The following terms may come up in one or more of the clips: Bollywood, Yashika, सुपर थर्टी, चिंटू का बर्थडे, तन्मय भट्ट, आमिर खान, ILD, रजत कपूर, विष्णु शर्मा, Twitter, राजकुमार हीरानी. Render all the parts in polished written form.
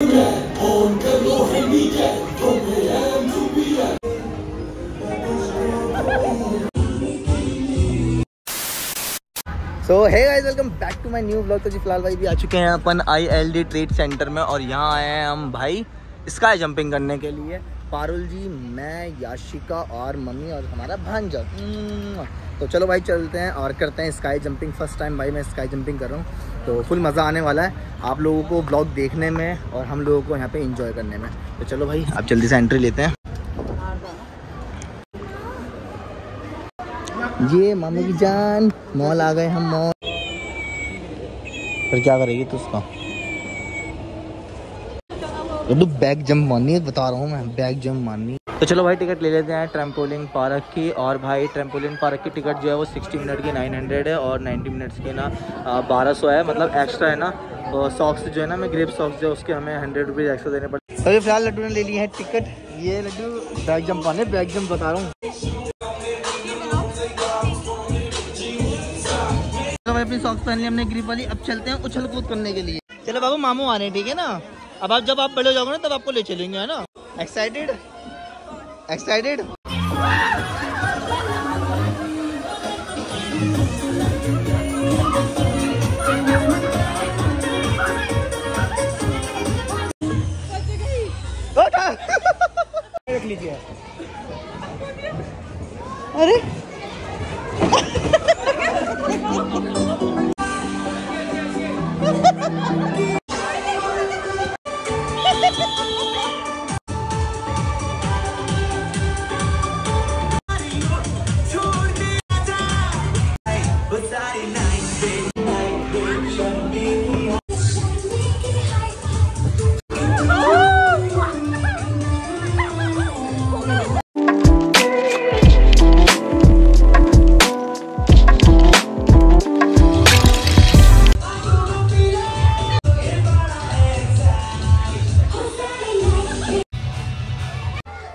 So hey guys welcome back to my new vlog. तो जी फिलहाल भाई भी आ चुके हैं अपन ILD ट्रेड सेंटर में और यहाँ आए हैं हम भाई स्काई जंपिंग करने के लिए। पारुल जी, मैं, याशिका और मम्मी और हमारा भांजा। तो चलो भाई चलते हैं और करते हैं स्काई जंपिंग। फर्स्ट टाइम भाई मैं स्काई जंपिंग कर रहा हूँ तो फुल मज़ा आने वाला है आप लोगों को ब्लॉग देखने में और हम लोगों को यहाँ पे एंजॉय करने में। तो चलो भाई आप जल्दी से एंट्री लेते हैं। ये मामू की जान मॉल आ गए हम। मॉल पर क्या करेगी तो उसका बैक जंप मारनी है, बता रहा हूँ मैं, बैक जंप मारनी। तो चलो भाई टिकट ले लेते हैं ट्रैम्पोलिन पार्क की। और भाई ट्रैम्पोलिन पार्क की टिकट जो है वो 60 मिनट की 900 है और 90 मिनट्स की ना 1200 है, मतलब एक्स्ट्रा है ना। और सॉक्स जो है ना, मैं ग्रिप सॉक्स जो है उसके हमें 100 रुपीज़ एक्स्ट्रा देने पड़े। तो ये फिलहाल लड्डू ने ले ली है टिकट। ये लड्डू बैक जंप मारने, बैक जंप बता रहा हूँ। अपनी सॉक्स पहन ली हमने ग्रिप वाली। अब चलते हैं उछल कूद करने के लिए। चलो बाबू मामू आ रहे हैं, ठीक है ना। अब आप जब आप बड़े हो जाओगे ना तब आपको ले चलेंगे, है ना। Excited excited. रख लीजिए। अरे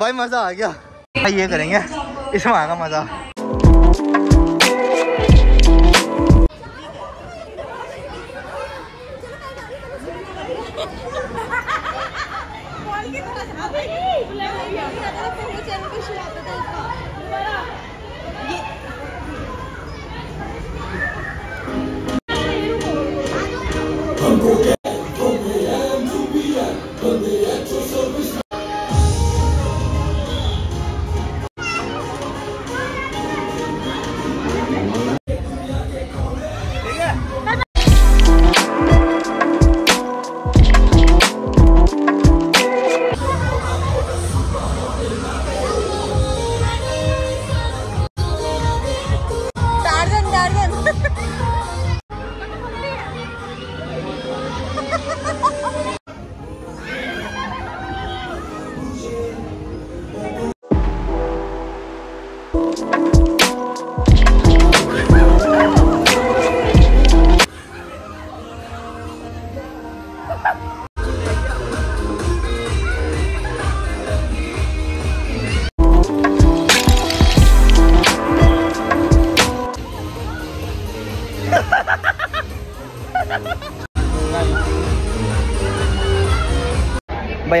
भाई मज़ा आ गया भाई, ये करेंगे इसमें आएगा मज़ा। भाई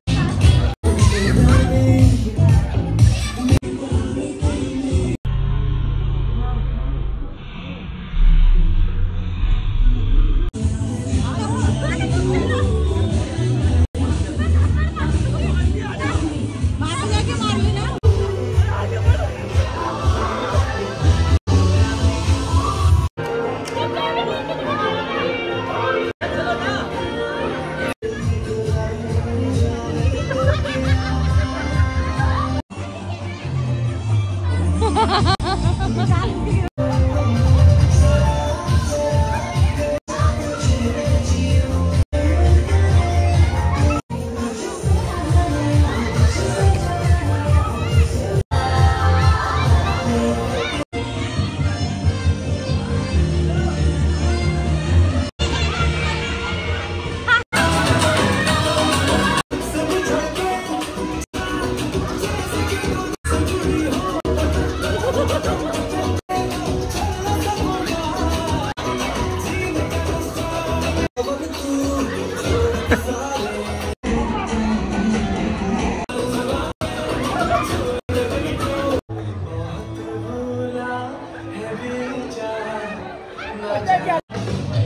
सही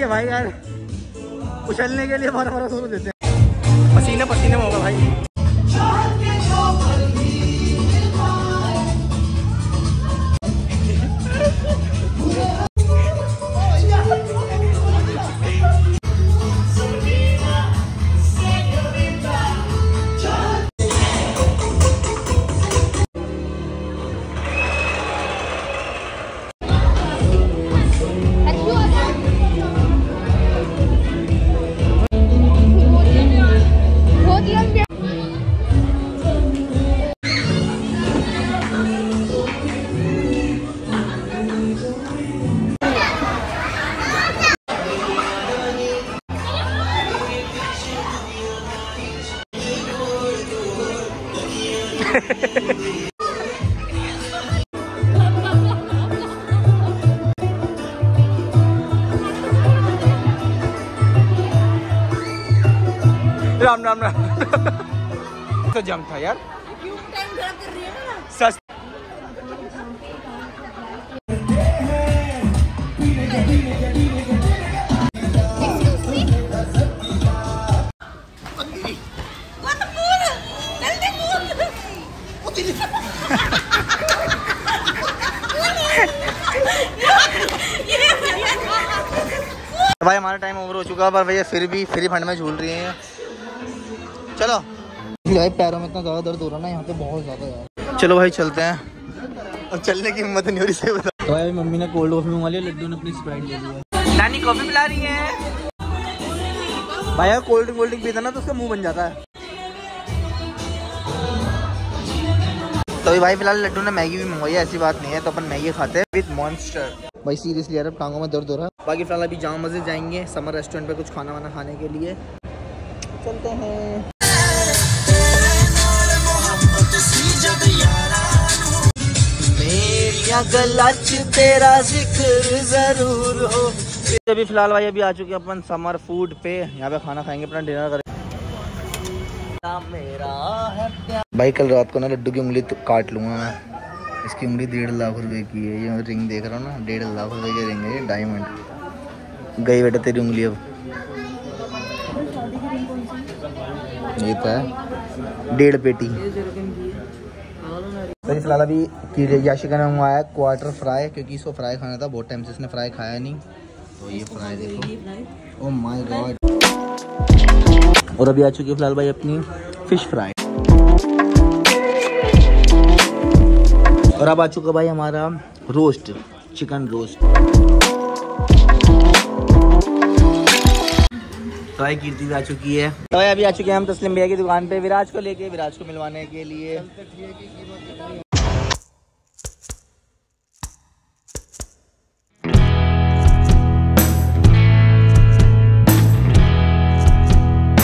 है भाई यार, उछलने के लिए बारह बारह सौ रुपये देते हैं। पसीना पसीना होगा भाई। राम राम राम। तो जम था यार, सच। भाई हमारा टाइम ओवर हो चुका है, पर भैया फिर भी फ्री फंड में झूल रही हैं। चलो भाई, पैरों में इतना ज़्यादा दर्द हो रहा है ना यहाँ पे, बहुत ज़्यादा यार। चलो भाई चलते हैं, और चलने की हिम्मत नहीं हो रही। से बता तो भाई, मम्मी ने कोल्ड कॉफी मंगा लिया, लड्डू ने अपनी स्प्राइट ले लिया, नानी कॉफी पिला रही है। भाई कोल्ड ड्रिंक पीता ना तो उसका मुँह बन जाता है। तो भाई फिलहाल लड्डू ने मैगी भी मंगवाई है, ऐसी बात नहीं है। तो अपन मैगी खाते हैं विद मॉन्स्टर। भाई सीरियसली यार, अब टांगों में दर्द हो रहा है। बाकी फिलहाल अभी जामा मस्जिद जाएंगे समर रेस्टोरेंट पे कुछ खाना वाना खाने के लिए। चलते हैं। तो अभी फिलहाल भाई अभी आ चुके हैं अपन समर फूड पे, यहाँ पे खाना खाएंगे, अपना डिनर करेंगे। भाई कल रात को ना लड्डू की उंगली तो काट लूँगा मैं। इसकी उंगली 1.5 लाख रुपए की है। ये रिंग देख रहा हूँ ना, 1.5 लाख रुपए की रिंग है ये, डायमंड। गई बेटा तेरी उंगली। अब ये तो है 1.5 पेटी। तो फिलहाल अभी याशिका ने मंगवाया क्वार्टर फ्राई, क्योंकि इसको फ्राई खाना था बहुत टाइम से, इसने फ्राई खाया नहीं। तो ये फ्राई देखो, ओह माय गॉड। और अभी आ चुकी है फिलहाल भाई अपनी फिश फ्राई। और अब आ चुका भाई हमारा roast, chicken roast. Try Kirti भी आ चुकी है। तो भाई अभी आ चुके हैं हम तस्लिम भैया की दुकान पे, विराज को लेके, विराज को मिलवाने के लिए।